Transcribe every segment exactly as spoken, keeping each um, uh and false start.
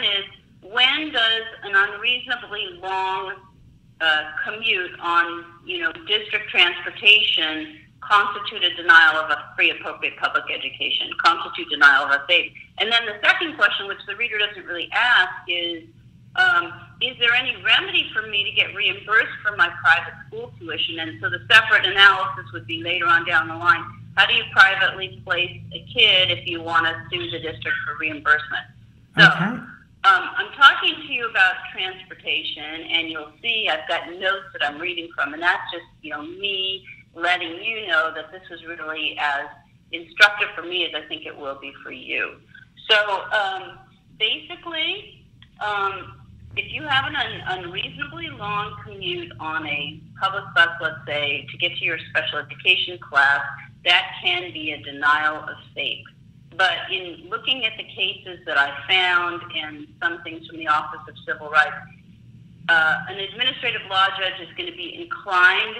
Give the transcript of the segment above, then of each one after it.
one is, when does an unreasonably long uh, commute on, you know, district transportation constitute a denial of a free appropriate public education, constitute denial of a FAPE? And then the second question, which the reader doesn't really ask, is, um, is there any remedy for me to get reimbursed for my private school tuition? And so the separate analysis would be later on down the line. How do you privately place a kid if you want to sue the district for reimbursement? So okay. Um, I'm talking to you about transportation, and you'll see I've got notes that I'm reading from, and that's just, you know, me letting you know that this was really as instructive for me as I think it will be for you. So um, basically, um, if you have an un unreasonably long commute on a public bus, let's say, to get to your special education class, that can be a denial of FAPE. But in looking at the cases that I found and some things from the Office of Civil Rights, uh, an administrative law judge is going to be inclined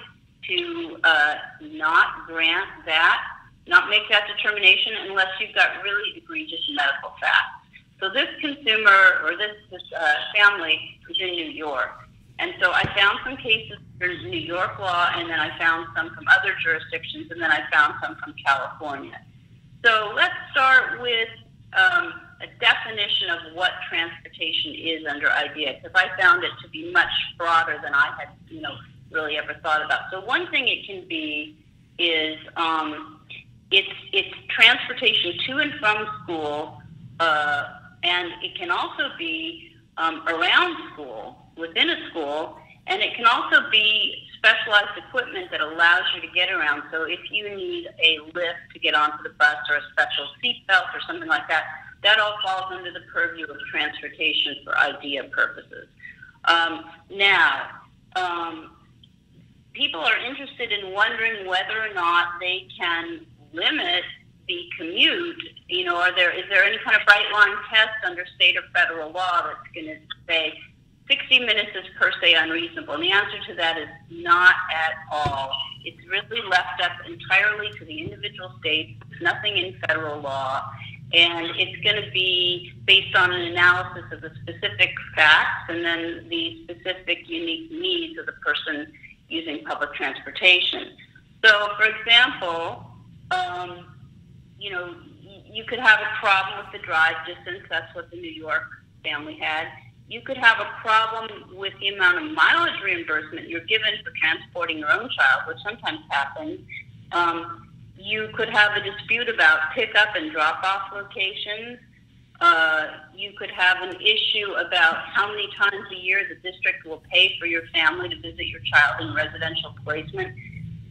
to uh, not grant that, not make that determination unless you've got really egregious medical facts. So this consumer or this, this uh, family is in New York. And so I found some cases from New York law, and then I found some from other jurisdictions, and then I found some from California. So let's start with um, a definition of what transportation is under IDEA, because I found it to be much broader than I had, you know, really ever thought about. So one thing it can be is um, it's, it's transportation to and from school, uh, and it can also be um, around school, within a school, and it can also be specialized equipment that allows you to get around. So if you need a lift to get onto the bus or a special seatbelt or something like that, that all falls under the purview of transportation for IDEA purposes. Um, now, um, people are interested in wondering whether or not they can limit the commute. You know, are there, is there any kind of bright line test under state or federal law that's going to say sixty minutes is per se unreasonable? And the answer to that is not at all. It's really left up entirely to the individual states. There's nothing in federal law. And it's going to be based on an analysis of the specific facts and then the specific unique needs of the person using public transportation. So, for example, um, you know, you could have a problem with the drive distance. That's what the New York family had. You could have a problem with the amount of mileage reimbursement you're given for transporting your own child, which sometimes happens. Um, you could have a dispute about pick-up and drop-off locations. Uh, you could have an issue about how many times a year the district will pay for your family to visit your child in residential placement.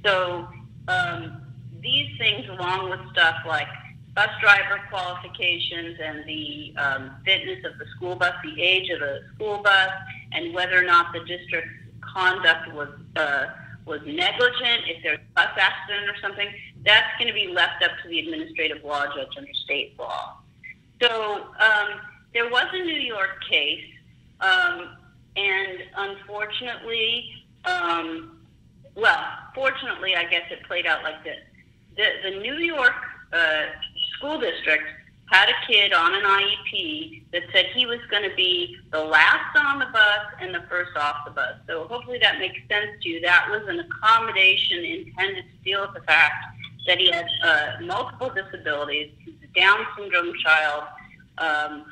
So um, these things, along with stuff like bus driver qualifications and the um, fitness of the school bus, the age of the school bus, and whether or not the district's conduct was uh, was negligent, if there's a bus accident or something, that's going to be left up to the administrative law judge under state law. So um, there was a New York case, um, and unfortunately, um, well, fortunately, I guess it played out like this. The, the New York uh, school district had a kid on an I E P that said he was going to be the last on the bus and the first off the bus. So hopefully that makes sense to you. That was an accommodation intended to deal with the fact that he had uh, multiple disabilities. He's a Down syndrome child um,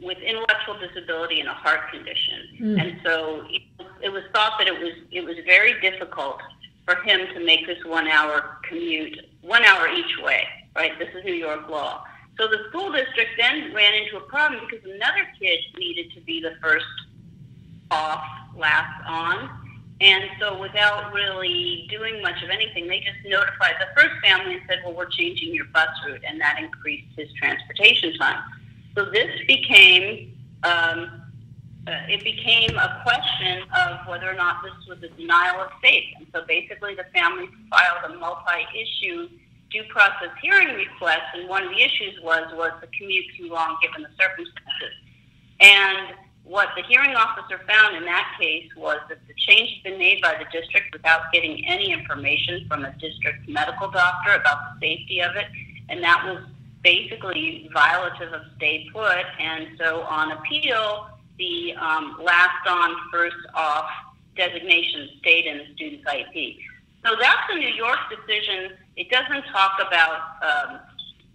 with intellectual disability and a heart condition. Mm. And so it, it was thought that it was, it was very difficult for him to make this one-hour commute, one hour each way, right? This is New York law. So the school district then ran into a problem because another kid needed to be the first off, last on. And so without really doing much of anything, they just notified the first family and said, well, we're changing your bus route, and that increased his transportation time. So this became, um, uh, it became a question of whether or not this was a denial of FAPE. And so basically the family filed a multi-issue due process hearing request, and one of the issues was, was the commute too long given the circumstances? And what the hearing officer found in that case was that the change had been made by the district without getting any information from a district medical doctor about the safety of it, and that was basically violative of stay put. And so on appeal, the um, last on, first off designation stayed in the student's I E P. So that's a New York decision. It doesn't talk about um,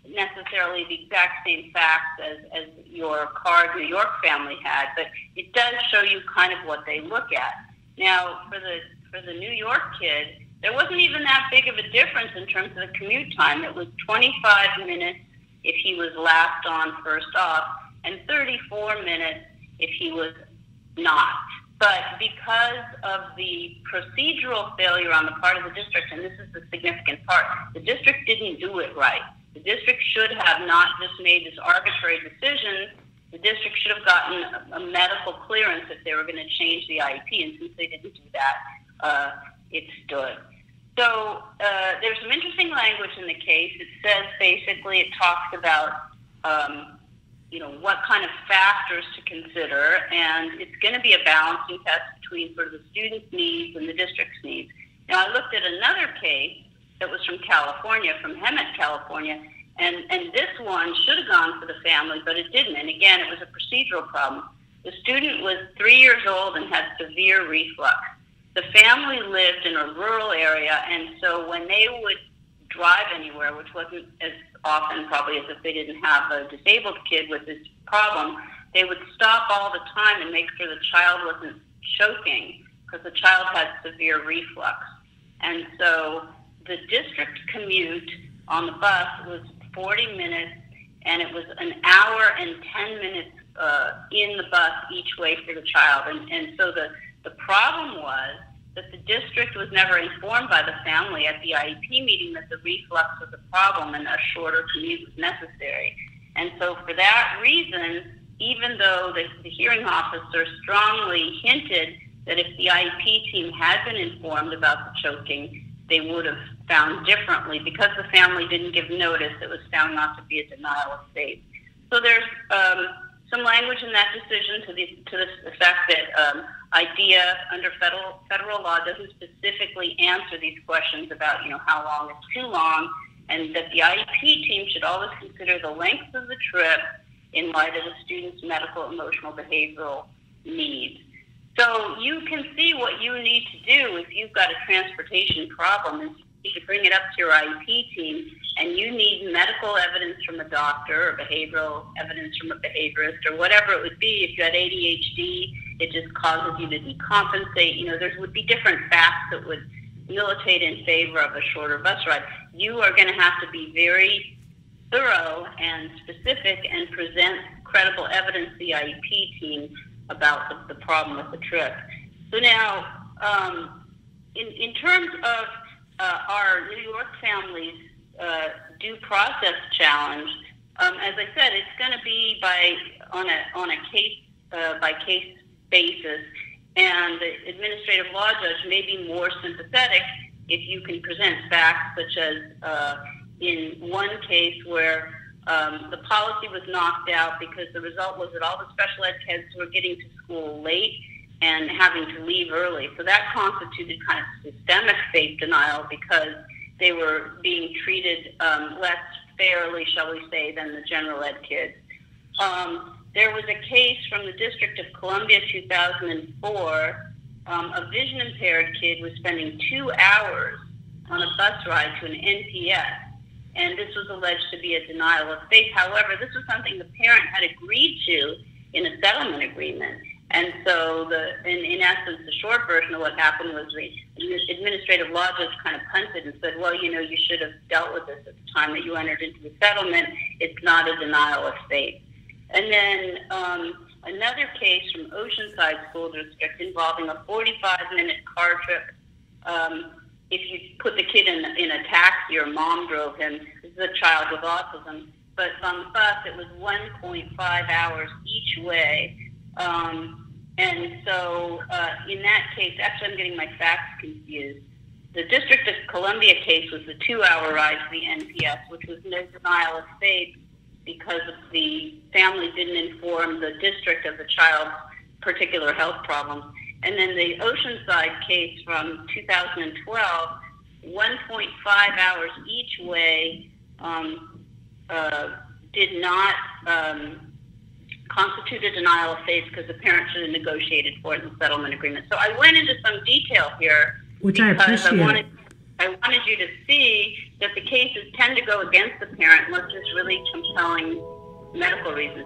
necessarily the exact same facts as, as your C A R D New York family had, but it does show you kind of what they look at. Now, for the for the New York kid, there wasn't even that big of a difference in terms of the commute time. It was twenty-five minutes if he was last on, first off, and thirty-four minutes if he was not. But because of the procedural failure on the part of the district, and this is the significant part, the district didn't do it right. The district should have not just made this arbitrary decision. The district should have gotten a, a medical clearance if they were going to change the I E P, and since they didn't do that, uh, it stood. So uh, there's some interesting language in the case. It says basically it talks about um, you know, what kind of factors to consider, and it's going to be a balancing test between sort of the student's needs and the district's needs. Now, I looked at another case that was from California, from Hemet, California, and, and this one should have gone for the family, but it didn't. And again, it was a procedural problem. The student was three years old and had severe reflux. The family lived in a rural area, and so when they would drive anywhere, which wasn't as often probably as if they didn't have a disabled kid with this problem, they would stop all the time and make sure the child wasn't choking because the child had severe reflux. And so the district commute on the bus was forty minutes, and it was an hour and ten minutes uh, in the bus each way for the child. And, and so the, the problem was that the district was never informed by the family at the I E P meeting that the reflux was a problem and a shorter commute was necessary. And so for that reason, even though the, the hearing officer strongly hinted that if the I E P team had been informed about the choking, they would have found differently. Because the family didn't give notice, it was found not to be a denial of faith. So there's um, some language in that decision to the, to the fact that um, IDEA under federal federal law doesn't specifically answer these questions about, you know, how long is too long, and that the I E P team should always consider the length of the trip in light of the student's medical, emotional, behavioral needs. So you can see what you need to do if you've got a transportation problem, and you need to bring it up to your I E P team, and you need medical evidence from a doctor or behavioral evidence from a behaviorist or whatever it would be. If you had A D H D, it just causes you to decompensate. You know, there would be different facts that would militate in favor of a shorter bus ride. You are going to have to be very thorough and specific and present credible evidence to the I E P team about the, the problem with the trip. So now, um, in, in terms of uh, our New York family's uh, due process challenge, um, as I said, it's going to be by on a on a case uh, by case basis, and the administrative law judge may be more sympathetic if you can present facts such as uh, in one case where Um, the policy was knocked out because the result was that all the special ed kids were getting to school late and having to leave early. So that constituted kind of systemic FAPE denial because they were being treated um, less fairly, shall we say, than the general ed kids. Um, there was a case from the District of Columbia, two thousand four. Um, a vision-impaired kid was spending two hours on a bus ride to an N P S. And this was alleged to be a denial of faith. However, this was something the parent had agreed to in a settlement agreement. And so, the, in, in essence, the short version of what happened was the administrative law judge kind of punted and said, well, you know, you should have dealt with this at the time that you entered into the settlement. It's not a denial of faith. And then um, another case from Oceanside School District involving a forty-five minute car trip. Um, If you put the kid in, in a taxi or mom drove him, this is a child with autism, but on the bus it was one point five hours each way. Um, and so uh, in that case, actually I'm getting my facts confused. The District of Columbia case was the two hour ride to the N P S, which was no denial of faith because the family didn't inform the district of the child's particular health problems. And then the Oceanside case from two thousand twelve, one point five hours each way um, uh, did not um, constitute a denial of faith because the parent should have negotiated for it in the settlement agreement. So I went into some detail here, which I appreciate. I wanted, I wanted you to see that the cases tend to go against the parent unless there's really compelling medical reasons.